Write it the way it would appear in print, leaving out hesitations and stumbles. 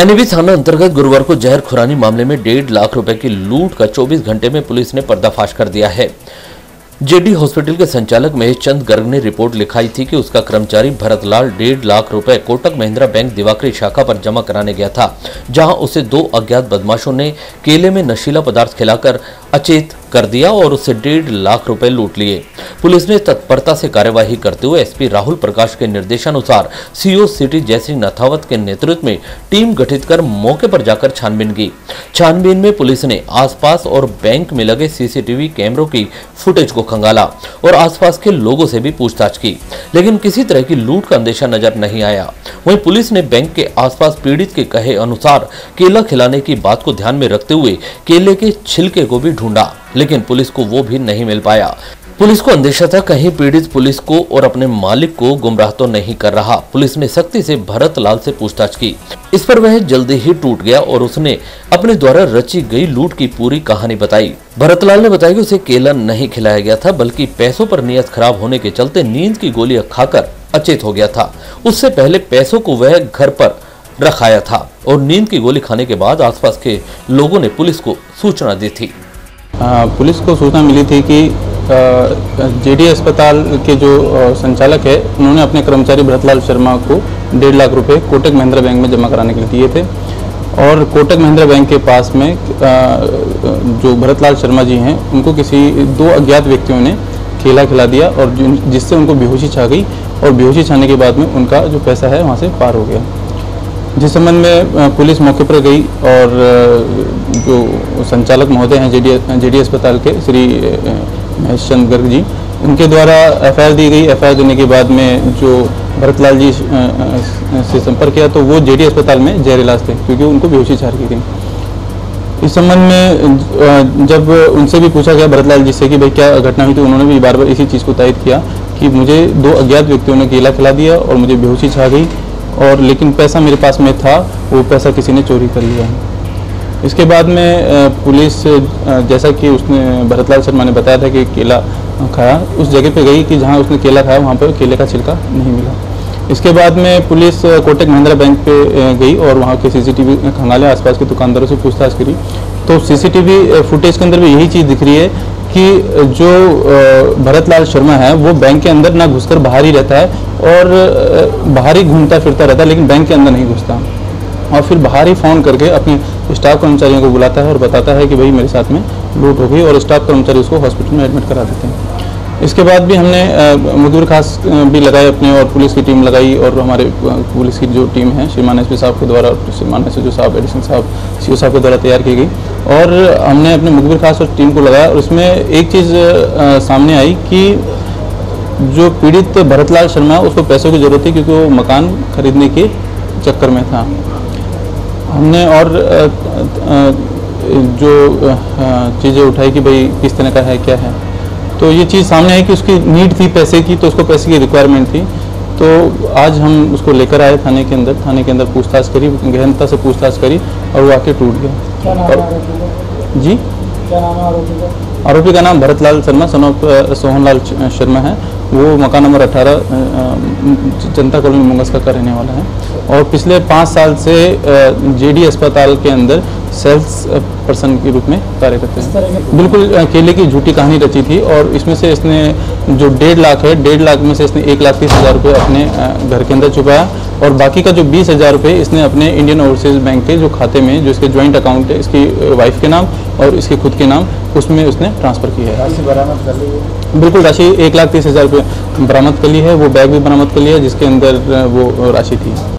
NEB थाना अंतर्गत गुरुवार को जहर खुरानी मामले में 1.5 लाख रुपए की लूट का 24 घंटे में पुलिस ने पर्दाफाश कर दिया है। जेडी हॉस्पिटल के संचालक महेश चंद गर्ग ने रिपोर्ट लिखाई थी कि उसका कर्मचारी भरत लाल 1.5 लाख रुपए कोटक महिंद्रा बैंक दिवाकरी शाखा पर जमा कराने गया था, जहां उसे 2 अज्ञात बदमाशों ने केले में नशीला पदार्थ खिलाकर अचेत कर दिया और उससे 1.5 लाख रुपए लूट लिए। पुलिस ने तत्परता से कार्यवाही करते हुए एसपी राहुल प्रकाश के निर्देशानुसार सीओ सिटी जयसिंह नथावत के नेतृत्व में टीम गठित कर मौके पर जाकर छानबीन की। छानबीन में पुलिस ने आसपास और बैंक में लगे सीसीटीवी कैमरों की फुटेज को खंगाला और आसपास के लोगों से भी पूछताछ की, लेकिन किसी तरह की लूट का अंदेशा नजर नहीं आया। वहीं पुलिस ने बैंक के आसपास पीड़ित के कहे अनुसार केला खिलाने की बात को ध्यान में रखते हुए केले के छिलके को भी ढूंढा, लेकिन पुलिस को वो भी नहीं मिल पाया। पुलिस को अंदेशा था कहीं पीड़ित पुलिस को और अपने मालिक को गुमराह तो नहीं कर रहा। पुलिस ने सख्ती से भरत लाल से पूछताछ की। इस पर वह जल्दी ही टूट गया और उसने अपने द्वारा रची गई लूट की पूरी कहानी बताई। भरत लाल ने बताया कि उसे केला नहीं खिलाया गया था, बल्कि पैसों पर नियत खराब होने के चलते नींद की गोलियां खाकर अचेत हो गया था। उससे पहले पैसों को वह घर पर रखाया था और नींद की गोली खाने के बाद आसपास के लोगों ने पुलिस को सूचना दी थी। पुलिस को सूचना मिली थी कि जेडी अस्पताल के जो संचालक है उन्होंने अपने कर्मचारी भरत लाल शर्मा को 1.5 लाख रुपए कोटक महिंद्रा बैंक में जमा कराने के लिए दिए थे और कोटक महिंद्रा बैंक के पास में जो भरत लाल शर्मा जी हैं उनको किसी 2 अज्ञात व्यक्तियों ने केला खिला दिया और जिससे उनको बेहोशी छा गई और बेहोशी छाने के बाद में उनका जो पैसा है वहाँ से पार हो गया। जिस संबंध में पुलिस मौके पर गई और जो संचालक महोदय हैं जेडी अस्पताल के श्री महेश चंद गर्ग जी, उनके द्वारा एफआईआर दी गई। एफआईआर देने के बाद में जो भरत लाल जी से संपर्क किया तो वो जेडी अस्पताल में जहरीलाज थे क्योंकि उनको बेहोशी छा रही थी। इस संबंध में जब उनसे भी पूछा गया भरत लाल जी से कि भाई क्या घटना हुई, तो उन्होंने भी बार बार इसी चीज़ को तायिद किया कि मुझे 2 अज्ञात व्यक्तियों ने केला खिला दिया और मुझे बेहोशी छा गई और लेकिन पैसा मेरे पास में था, वो पैसा किसी ने चोरी कर लिया। इसके बाद में पुलिस, जैसा कि उसने भरत लाल शर्मा ने बताया था कि केला खाया, उस जगह पे गई कि जहाँ उसने केला खाया वहाँ पर केले का छिलका नहीं मिला। इसके बाद में पुलिस कोटक महिंद्रा बैंक पे गई और वहाँ के सीसीटीवी खंगाले, आसपास के दुकानदारों से पूछताछ करी तो सीसीटीवी फुटेज के अंदर भी यही चीज़ दिख रही है कि जो भरत लाल शर्मा है वो बैंक के अंदर ना घुसकर बाहर ही रहता है और बाहर ही घूमता फिरता रहता है, लेकिन बैंक के अंदर नहीं घुसता और फिर बाहर ही फ़ोन करके अपने स्टाफ कर्मचारियों को बुलाता है और बताता है कि भाई मेरे साथ में लूट हो गई और स्टाफ कर्मचारी उसको हॉस्पिटल में एडमिट करा देते हैं। इसके बाद भी हमने मुखबिर खास भी लगाए अपने और पुलिस की टीम लगाई और हमारे पुलिस की जो टीम है श्रीमान एस पी साहब के द्वारा, श्रीमान एस जो साहब एडिशनल साहब सी ओ साहब के द्वारा तैयार की गई और हमने अपने मुखबिर खास और टीम को लगाया और उसमें एक चीज़ सामने आई कि जो पीड़ित भरत लाल शर्मा है उसको पैसों की ज़रूरत थी क्योंकि वो मकान खरीदने के चक्कर में था। हमने और जो चीज़ें उठाई कि भाई किस तरह का है, क्या है, तो ये चीज़ सामने आई कि उसकी नीड थी पैसे की, तो उसको पैसे की रिक्वायरमेंट थी। तो आज हम उसको लेकर आए थाने के अंदर, पूछताछ करी, गहनता से पूछताछ करी और वो आके टूट गया। और जी आरोपी का नाम भरत लाल शर्मा सन ऑफ सोहनलाल शर्मा है। वो मकान नंबर 18 जनता कॉलोनी मुंगस का रहने वाला है और पिछले 5 साल से जेडी अस्पताल के अंदर सेल्स पर्सन के रूप में कार्य करते हैं। बिल्कुल केले की झूठी कहानी रची थी और इसमें से इसने जो 1.5 लाख है, 1.5 लाख में से इसने 1,30,000 रुपये अपने घर के अंदर छुपाया और बाकी का जो 20,000 रुपये इसने अपने इंडियन ओवरसीज बैंक के जो खाते में, जो इसके ज्वाइंट अकाउंट है इसकी वाइफ के नाम और इसके खुद के नाम, उसमें उसने ट्रांसफ़र किया है। राशि बरामद कर ली है, बिल्कुल राशि 1,30,000 रुपये बरामद कर ली है। वो बैग भी बरामद कर लिया जिसके अंदर वो राशि थी।